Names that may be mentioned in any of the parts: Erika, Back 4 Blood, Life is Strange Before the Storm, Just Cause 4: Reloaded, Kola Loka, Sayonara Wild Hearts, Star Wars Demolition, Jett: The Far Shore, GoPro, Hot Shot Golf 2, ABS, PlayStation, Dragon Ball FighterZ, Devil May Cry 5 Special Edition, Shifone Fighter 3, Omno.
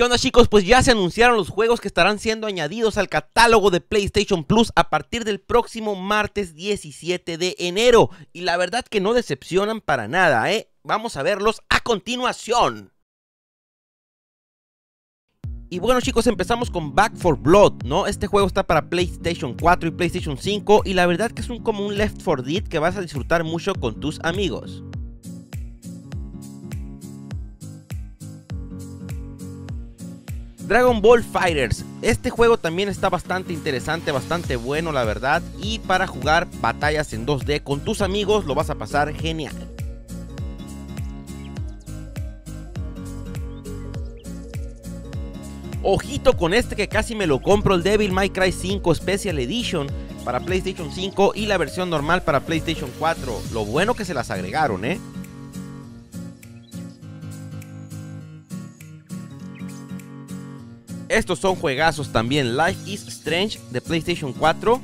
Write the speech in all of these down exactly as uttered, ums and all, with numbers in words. ¿Qué onda, chicos? Pues ya se anunciaron los juegos que estarán siendo añadidos al catálogo de PlayStation Plus a partir del próximo martes diecisiete de enero. Y la verdad que no decepcionan para nada, ¿eh? Vamos a verlos a continuación. Y bueno, chicos, empezamos con Back four Blood, ¿no? Este juego está para PlayStation cuatro y PlayStation cinco y la verdad que es un, como un Left four Dead que vas a disfrutar mucho con tus amigos. Dragon Ball FighterZ, este juego también está bastante interesante, bastante bueno la verdad, y para jugar batallas en dos D con tus amigos lo vas a pasar genial. Ojito con este que casi me lo compro, el Devil May Cry cinco Special Edition para PlayStation cinco y la versión normal para PlayStation cuatro. Lo bueno que se las agregaron, ¿eh? Estos son juegazos también. Life is Strange de PlayStation cuatro.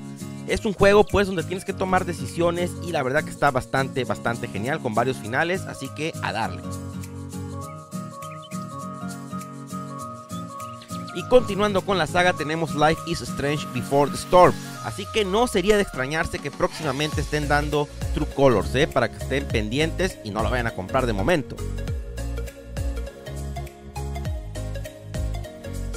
Es un juego pues donde tienes que tomar decisiones y la verdad que está bastante, bastante genial con varios finales, así que a darle. Y continuando con la saga tenemos Life is Strange Before the Storm. Así que no sería de extrañarse que próximamente estén dando True Colors, ¿eh? Para que estén pendientes y no lo vayan a comprar de momento.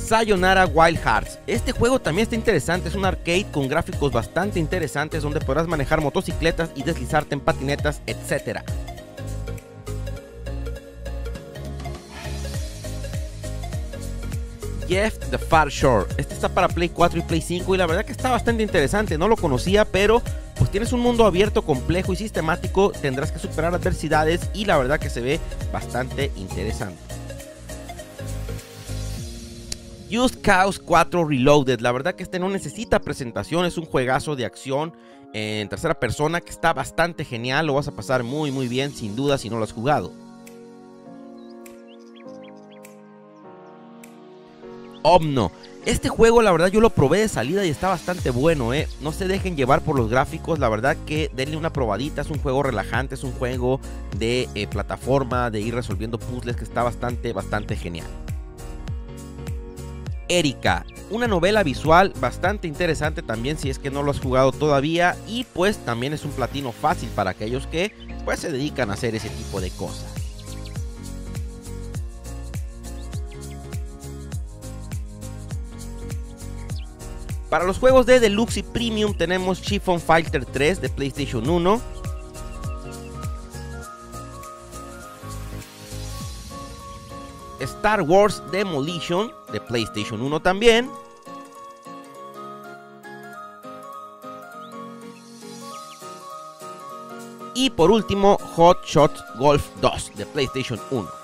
Sayonara Wild Hearts. Este juego también está interesante, es un arcade con gráficos bastante interesantes donde podrás manejar motocicletas y deslizarte en patinetas, etcétera. Jett: The Far Shore, este está para Play cuatro y Play cinco y la verdad que está bastante interesante, no lo conocía, pero pues tienes un mundo abierto, complejo y sistemático, tendrás que superar adversidades y la verdad que se ve bastante interesante. Just Cause cuatro Reloaded, la verdad que este no necesita presentación, es un juegazo de acción en tercera persona que está bastante genial, lo vas a pasar muy muy bien sin duda si no lo has jugado. Omno, este juego la verdad yo lo probé de salida y está bastante bueno, eh. No se dejen llevar por los gráficos, la verdad que denle una probadita, es un juego relajante, es un juego de eh, plataforma, de ir resolviendo puzzles que está bastante, bastante genial. Erika, una novela visual bastante interesante también si es que no lo has jugado todavía y pues también es un platino fácil para aquellos que pues se dedican a hacer ese tipo de cosas. Para los juegos de Deluxe y Premium tenemos Shifone Fighter tres de PlayStation uno. Star Wars Demolition de PlayStation uno también. Y por último Hot Shot Golf dos de PlayStation uno.